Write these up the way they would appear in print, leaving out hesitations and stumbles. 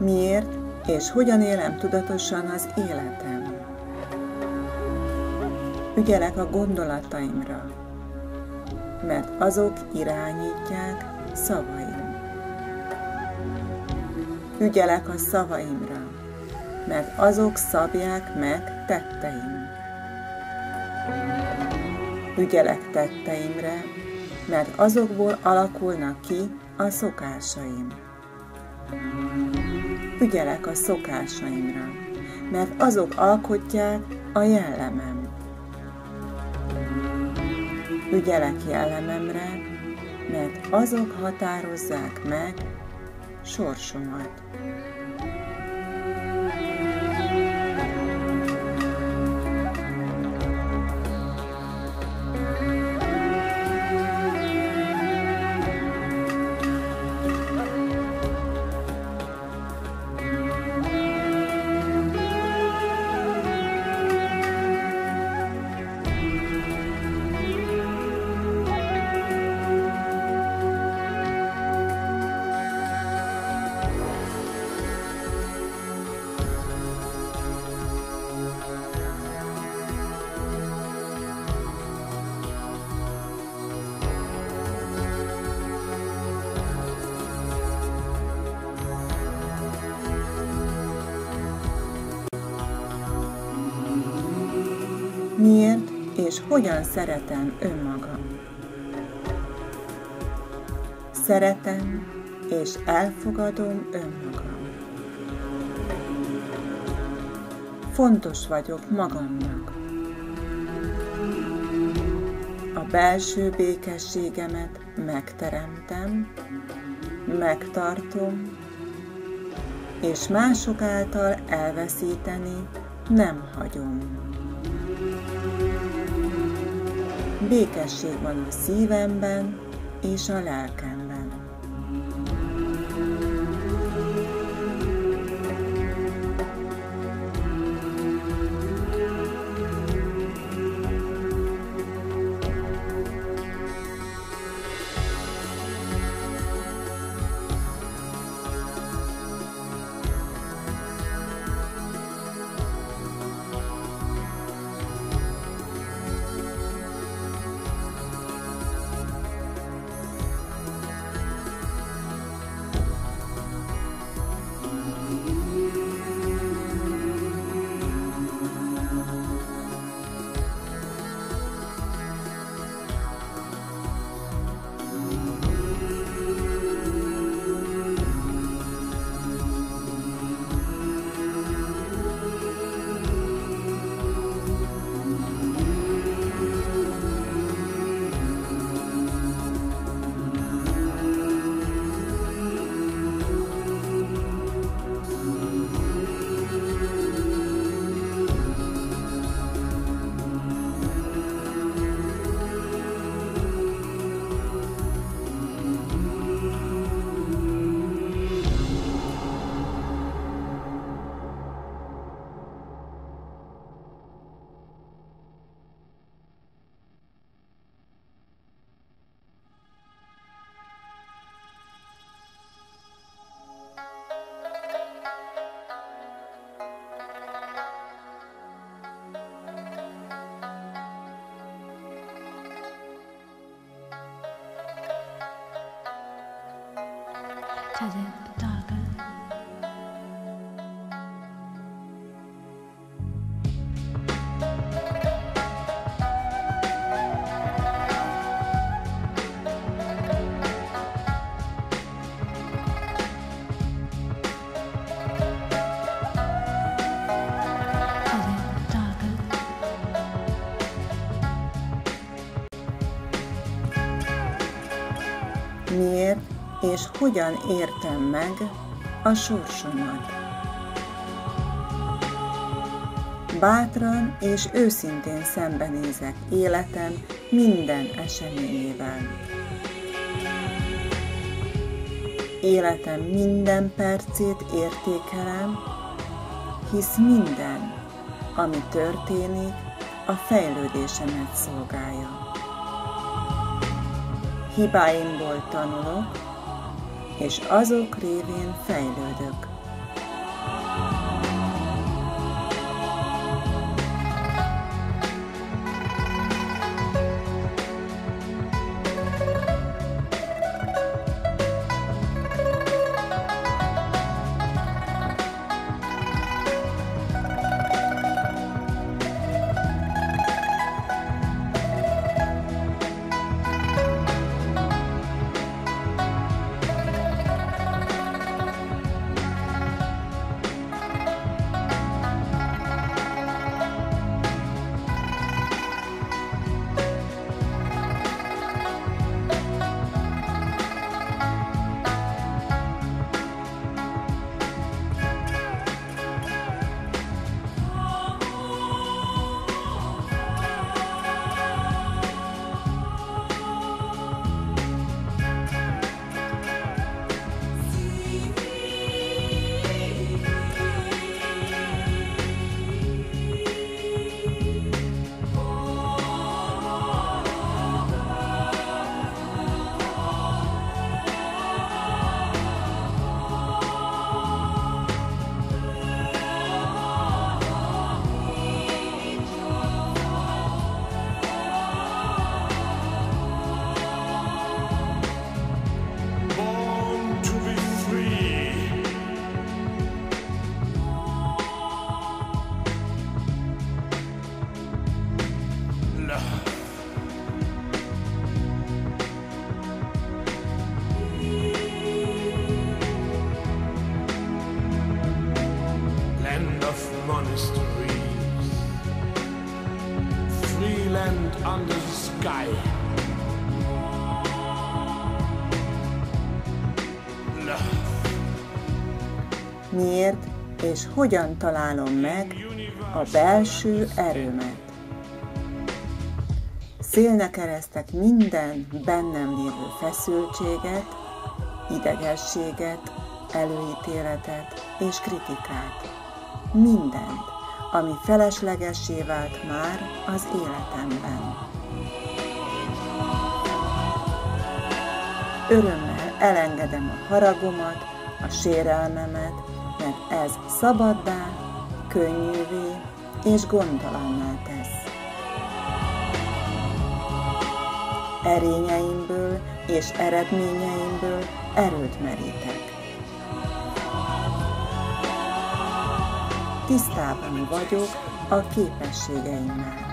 miért és hogyan élem tudatosan az életem. Ügyelek a gondolataimra, mert azok irányítják szavaim. Ügyelek a szavaimra, mert azok szabják meg tetteim. Ügyelek tetteimre, mert azokból alakulnak ki a szokásaim. Ügyelek a szokásaimra, mert azok alkotják a jellemem. Ügyelek jellememre, mert azok határozzák meg sorsomat. Miért és hogyan szeretem önmagam? Szeretem és elfogadom önmagam. Fontos vagyok magamnak. A belső békességemet megteremtem, megtartom, és mások által elveszíteni nem hagyom. Békesség van a szívemben és a lelkemben. Miért és hogyan értem meg a sorsomat? Bátran és őszintén szembenézek életem minden eseményével. Életem minden percét értékelem, hisz minden, ami történik, a fejlődésemet szolgálja. Hibáimból tanulok, és azok révén fejlődök. land under the sky. Miért és hogyan találom meg a belső erőmet? Szélnek eresztek minden bennem lévő feszültséget, idegességet, előítéletet és kritikát. Mindent, ami feleslegessé vált már az életemben. Örömmel elengedem a haragomat, a sérelmemet, mert ez szabaddá, könnyűvé és gondtalanná tesz. Erényeimből és eredményeimből erőt merítek. Tisztában vagyok a képességeimmel.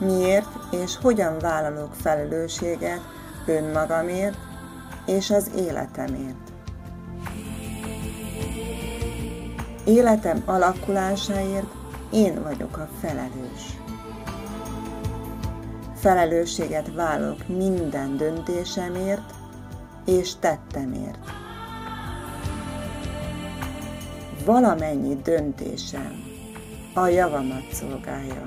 Miért és hogyan vállalok felelősséget önmagamért és az életemért? Életem alakulásáért én vagyok a felelős. Felelősséget vállalok minden döntésemért és tettemért. Valamennyi döntésem a javamat szolgálja.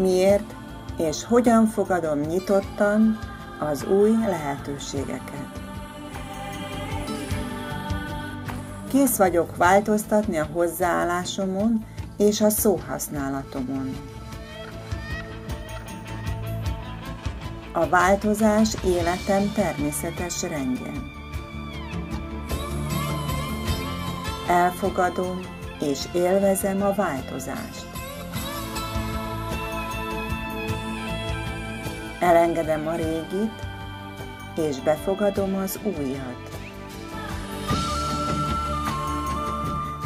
Miért és hogyan fogadom nyitottan az új lehetőségeket? Kész vagyok változtatni a hozzáállásomon és a szóhasználatomon. A változás életem természetes rendje. Elfogadom és élvezem a változást. Elengedem a régit, és befogadom az újat.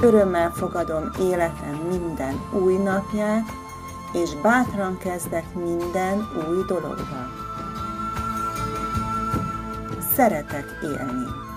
Örömmel fogadom életem minden új napját, és bátran kezdek minden új dologba. Szeretek élni.